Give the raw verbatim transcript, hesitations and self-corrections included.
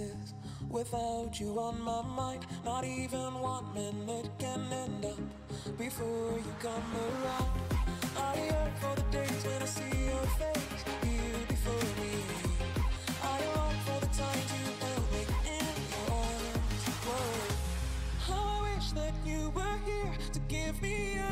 places without you on my mind. Not even one minute can end up before you come around. I yearn for the days when I see your face here before me. I long for the time you held me in your arms. How I wish that you were here to give me a